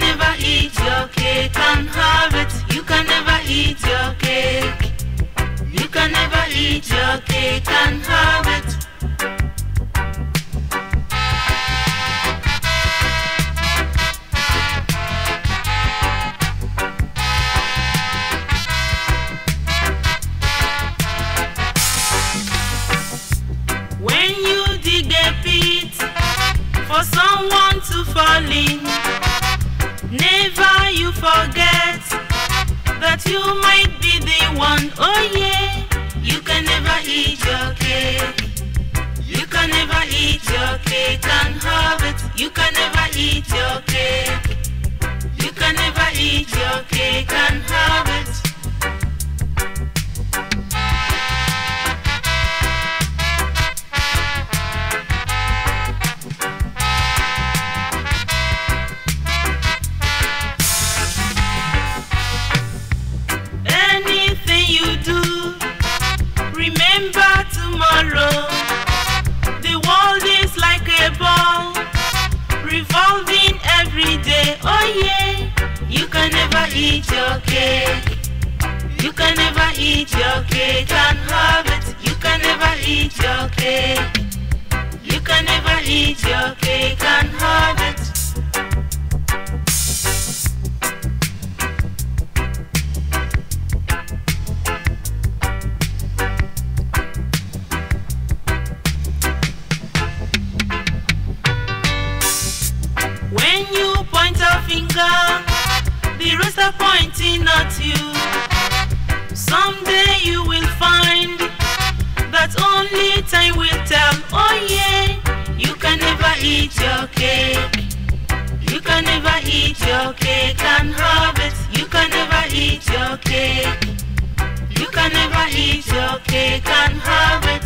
can never eat your cake and have it. You can never eat your cake. You can never eat your cake and have it. For someone to fall in, never you forget that you might be the one. Oh yeah, you can never eat your cake. You can never eat your cake and have it. You can never eat your cake. You can never eat your cake and have it. The world is like a ball, revolving every day. Oh yeah, you can never eat your cake. You can never eat your cake and have it. You can never eat your cake. You can never eat your cake and have it. When you point a finger, the rest are pointing at you. Someday you will find that only time will tell. Oh yeah, you can never eat your cake. You can never eat your cake and have it. You can never eat your cake. You can never eat your cake and have it.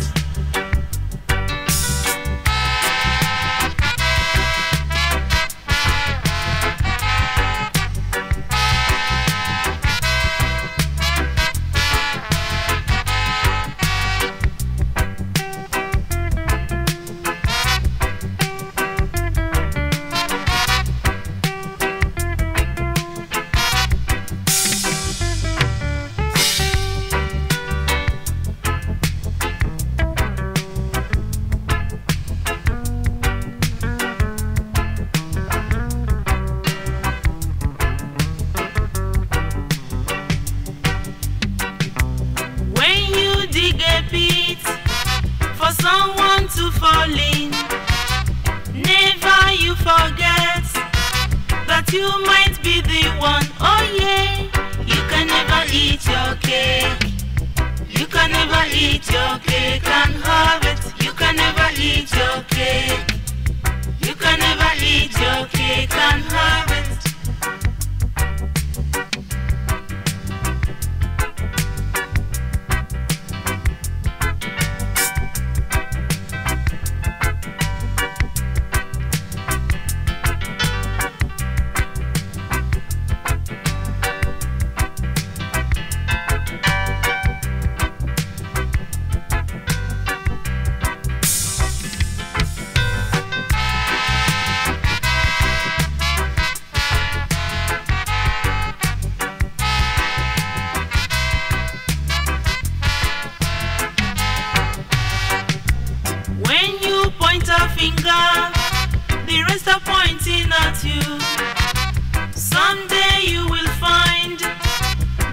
For someone to fall in, never you forget that you might be the one. Oh yeah, you can never eat your cake. You can never eat your cake and have it. You can never eat your cake. You can never eat your cake and have it. The rest are pointing at you. Someday you will find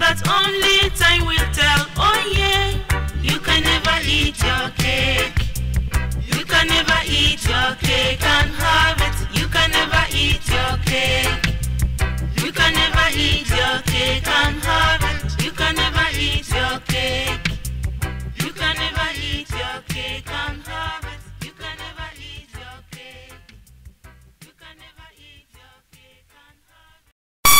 that only time will tell. Oh yeah, you can never eat your cake. You can never eat your cake and have it. You can never eat your cake.